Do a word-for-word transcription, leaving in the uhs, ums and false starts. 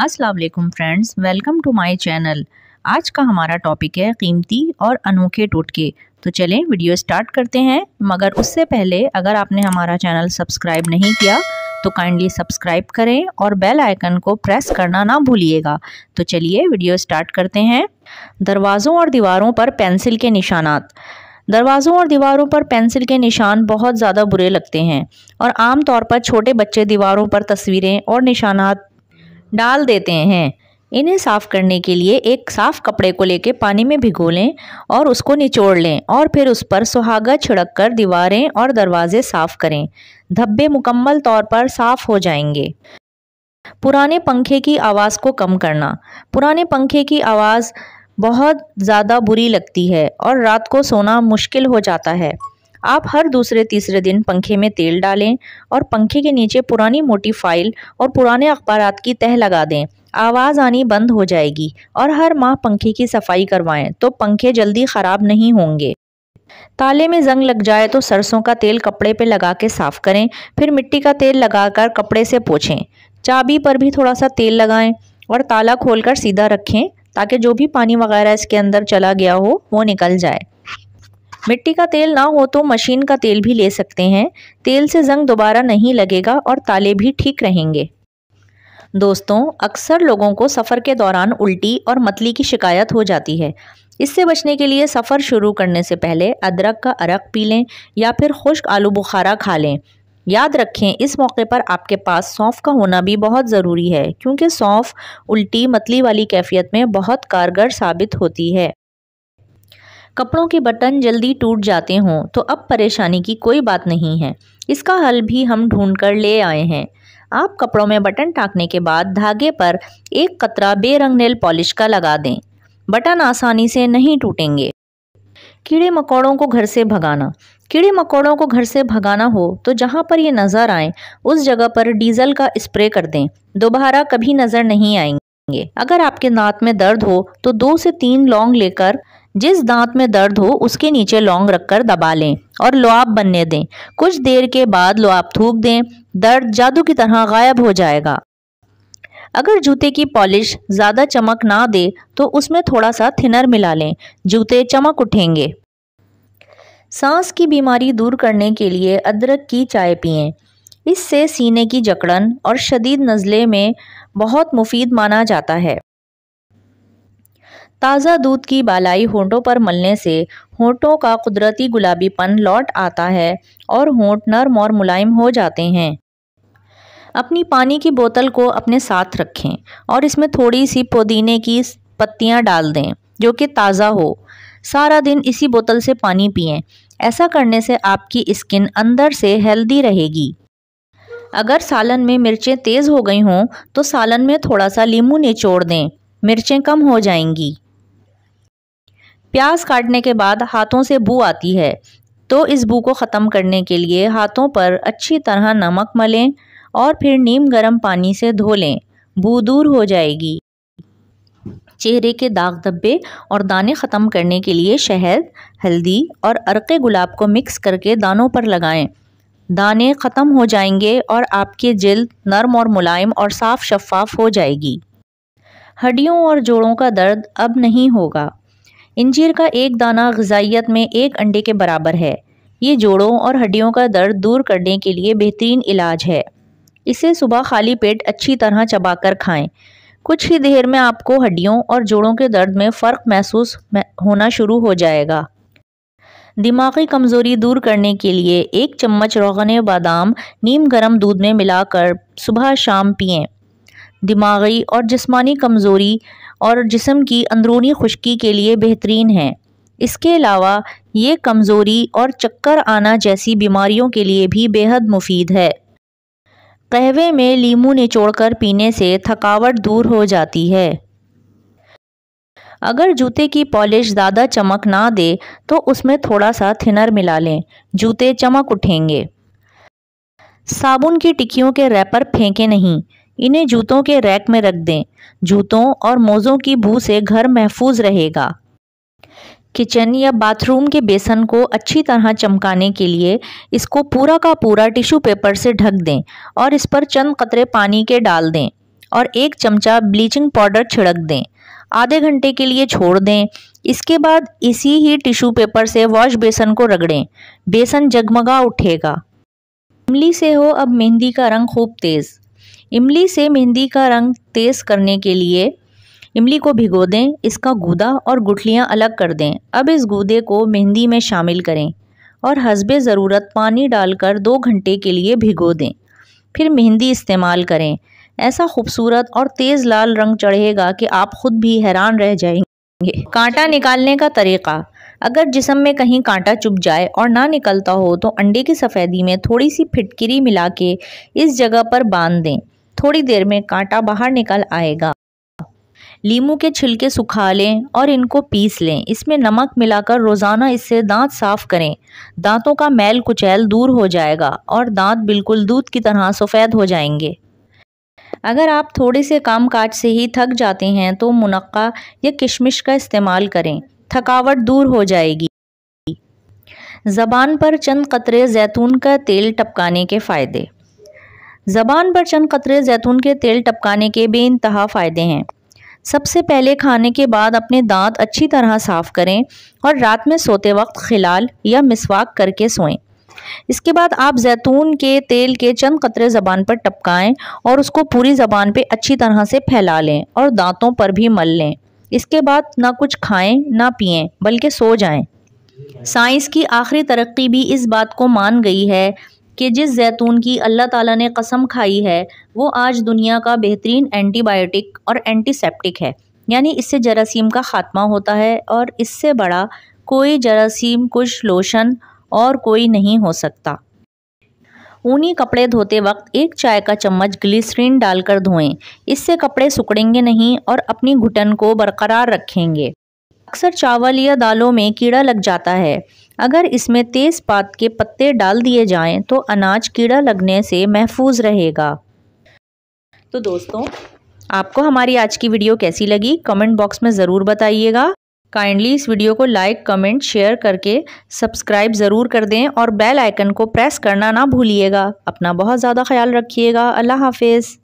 अस्सलाम वालेकुम friends, welcome to my channel. आज का हमारा टॉपिक है कीमती और अनोखे टोटके। तो चलें वीडियो स्टार्ट करते हैं, मगर उससे पहले अगर आपने हमारा चैनल सब्सक्राइब नहीं किया तो काइंडली सब्सक्राइब करें और बेल आइकन को प्रेस करना ना भूलिएगा। तो चलिए वीडियो स्टार्ट करते हैं। दरवाज़ों और दीवारों पर पेंसिल के निशानात। दरवाज़ों और दीवारों पर पेंसिल के निशान बहुत ज़्यादा बुरे लगते हैं और आम तौर पर छोटे बच्चे दीवारों पर तस्वीरें और निशानात डाल देते हैं। इन्हें साफ़ करने के लिए एक साफ़ कपड़े को लेकर पानी में भिगो लें और उसको निचोड़ लें और फिर उस पर सुहागा छिड़क कर दीवारें और दरवाजे साफ़ करें। धब्बे मुकम्मल तौर पर साफ़ हो जाएंगे। पुराने पंखे की आवाज़ को कम करना। पुराने पंखे की आवाज़ बहुत ज़्यादा बुरी लगती है और रात को सोना मुश्किल हो जाता है। आप हर दूसरे तीसरे दिन पंखे में तेल डालें और पंखे के नीचे पुरानी मोटी फाइल और पुराने अखबारात की तह लगा दें। आवाज़ आनी बंद हो जाएगी। और हर माह पंखे की सफाई करवाएं तो पंखे जल्दी ख़राब नहीं होंगे। ताले में जंग लग जाए तो सरसों का तेल कपड़े पे लगा के साफ़ करें, फिर मिट्टी का तेल लगाकर कपड़े से पोछें। चाबी पर भी थोड़ा सा तेल लगाएं और ताला खोलकर सीधा रखें ताकि जो भी पानी वगैरह इसके अंदर चला गया हो वो निकल जाए। मिट्टी का तेल ना हो तो मशीन का तेल भी ले सकते हैं। तेल से जंग दोबारा नहीं लगेगा और ताले भी ठीक रहेंगे। दोस्तों, अक्सर लोगों को सफ़र के दौरान उल्टी और मतली की शिकायत हो जाती है। इससे बचने के लिए सफ़र शुरू करने से पहले अदरक का अरक पी लें या फिर खुश्क आलू बुखारा खा लें। याद रखें, इस मौके पर आपके पास सौंफ का होना भी बहुत ज़रूरी है, क्योंकि सौंफ उल्टी मतली वाली कैफियत में बहुत कारगर साबित होती है। कपड़ों के बटन जल्दी टूट जाते हों तो अब परेशानी की कोई बात नहीं है, इसका हल भी हम ढूंढ कर ले आए हैं। आप कपड़ों में बटन टाँकने के बाद धागे पर एक कतरा बेरंग नेल पॉलिश का लगा दें, बटन आसानी से नहीं टूटेंगे। कीड़े मकोड़ों को घर से भगाना। कीड़े मकोड़ों को घर से भगाना हो तो जहाँ पर ये नज़र आए उस जगह पर डीजल का स्प्रे कर दें, दोबारा कभी नज़र नहीं आएंगे। अगर आपके दांत में दर्द हो तो दो से तीन लौंग लेकर जिस दांत में दर्द हो उसके नीचे लौंग रखकर दबा लें और लुआब बनने दें। कुछ देर के बाद लुआब थूक दें, दर्द जादू की तरह गायब हो जाएगा। अगर जूते की पॉलिश ज़्यादा चमक ना दे तो उसमें थोड़ा सा थिनर मिला लें, जूते चमक उठेंगे। सांस की बीमारी दूर करने के लिए अदरक की चाय पिएं। इससे सीने की जकड़न और शदीद नज़ले में बहुत मुफीद माना जाता है। ताज़ा दूध की बालाई होंठों पर मलने से होंठों का कुदरती गुलाबीपन लौट आता है और होंठ नरम और मुलायम हो जाते हैं। अपनी पानी की बोतल को अपने साथ रखें और इसमें थोड़ी सी पुदीने की पत्तियां डाल दें जो कि ताज़ा हो। सारा दिन इसी बोतल से पानी पिएं। ऐसा करने से आपकी स्किन अंदर से हेल्दी रहेगी। अगर सालन में मिर्चें तेज़ हो गई हों तो सालन में थोड़ा सा नींबू निचोड़ दें, मिर्चें कम हो जाएंगी। प्याज काटने के बाद हाथों से बू आती है तो इस बू को ख़त्म करने के लिए हाथों पर अच्छी तरह नमक मलें और फिर नीम गर्म पानी से धो लें, बू दूर हो जाएगी। चेहरे के दाग धब्बे और दाने ख़त्म करने के लिए शहद, हल्दी और अरके गुलाब को मिक्स करके दानों पर लगाएं। दाने ख़त्म हो जाएंगे और आपकी जल्द नरम और मुलायम और साफ़ शफाफ हो जाएगी। हड्डियों और जोड़ों का दर्द अब नहीं होगा। इंजीर का एक दाना ग़िज़ाइयत में एक अंडे के बराबर है। ये जोड़ों और हड्डियों का दर्द दूर करने के लिए बेहतरीन इलाज है। इसे सुबह खाली पेट अच्छी तरह चबाकर खाएं। कुछ ही देर में आपको हड्डियों और जोड़ों के दर्द में फ़र्क महसूस होना शुरू हो जाएगा। दिमागी कमज़ोरी दूर करने के लिए एक चम्मच रोगन बादाम नीम गर्म दूध में मिलाकर सुबह शाम पिएं। दिमागी और जिस्मानी कमज़ोरी और जिस्म की अंदरूनी खुश्की के लिए बेहतरीन है। इसके अलावा ये कमज़ोरी और चक्कर आना जैसी बीमारियों के लिए भी बेहद मुफीद है। कहवे में लीमू निचोड़कर पीने से थकावट दूर हो जाती है। अगर जूते की पॉलिश ज़्यादा चमक ना दे तो उसमें थोड़ा सा थिनर मिला लें, जूते चमक उठेंगे। साबुन की टिक्कियों के रैपर फेंके नहीं, इन्हें जूतों के रैक में रख दें। जूतों और मोज़ों की बू से घर महफूज रहेगा। किचन या बाथरूम के बेसन को अच्छी तरह चमकाने के लिए इसको पूरा का पूरा टिश्यू पेपर से ढक दें और इस पर चंद कतरे पानी के डाल दें और एक चमचा ब्लीचिंग पाउडर छिड़क दें। आधे घंटे के लिए छोड़ दें। इसके बाद इसी ही टिश्यू पेपर से वॉश बेसन को रगड़ें। बेसन जगमगा उठेगा। इमली से हो अब मेहंदी का रंग खूब तेज़। इमली से मेहंदी का रंग तेज़ करने के लिए इमली को भिगो दें। इसका गूदा और गुठलियाँ अलग कर दें। अब इस गूदे को मेहंदी में शामिल करें और हस्बे ज़रूरत पानी डालकर दो घंटे के लिए भिगो दें। फिर मेहंदी इस्तेमाल करें। ऐसा खूबसूरत और तेज़ लाल रंग चढ़ेगा कि आप खुद भी हैरान रह जाएंगे। कांटा निकालने का तरीक़ा। अगर जिस्म में कहीं कांटा चुभ जाए और ना निकलता हो तो अंडे की सफ़ेदी में थोड़ी सी फिटकिरी मिला के इस जगह पर बांध दें। थोड़ी देर में कांटा बाहर निकल आएगा। लीमू के छिलके सुखा लें और इनको पीस लें। इसमें नमक मिलाकर रोज़ाना इससे दांत साफ़ करें। दांतों का मैल कुचैल दूर हो जाएगा और दांत बिल्कुल दूध की तरह सफ़ेद हो जाएंगे। अगर आप थोड़े से काम काज से ही थक जाते हैं तो मुनक्का या किशमिश का इस्तेमाल करें। थकावट दूर हो जाएगी। ज़बान पर चंद कतरे जैतून का तेल टपकाने के फ़ायदे। ज़बान पर चंद कतरे जैतून के तेल टपकाने के बेइंतहा फ़ायदे हैं। सबसे पहले खाने के बाद अपने दांत अच्छी तरह साफ़ करें और रात में सोते वक्त खिलाल या मिसवाक करके सोएं। इसके बाद आप जैतून के तेल के चंद कतरे ज़बान पर टपकाएं और उसको पूरी ज़बान पे अच्छी तरह से फैला लें और दांतों पर भी मल लें। इसके बाद ना कुछ खाएं ना पिएं बल्कि सो जाएं। साइंस की आखिरी तरक्की भी इस बात को मान गई है कि जिस जैतून की अल्लाह ताला ने कसम खाई है वो आज दुनिया का बेहतरीन एंटीबायोटिक और एंटीसेप्टिक है। यानी इससे जरासीम का ख़ात्मा होता है और इससे बड़ा कोई जरासीम कुछ लोशन और कोई नहीं हो सकता। ऊनी कपड़े धोते वक्त एक चाय का चम्मच ग्लिसरीन डालकर धोएं। इससे कपड़े सुकड़ेंगे नहीं और अपनी घुटन को बरकरार रखेंगे। अक्सर चावल या दालों में कीड़ा लग जाता है। अगर इसमें तेज़पात के पत्ते डाल दिए जाएं तो अनाज कीड़ा लगने से महफूज रहेगा। तो दोस्तों, आपको हमारी आज की वीडियो कैसी लगी कमेंट बॉक्स में ज़रूर बताइएगा। काइंडली इस वीडियो को लाइक कमेंट शेयर करके सब्सक्राइब ज़रूर कर दें और बेल आइकन को प्रेस करना ना भूलिएगा। अपना बहुत ज़्यादा ख्याल रखिएगा। अल्लाह हाफिज़।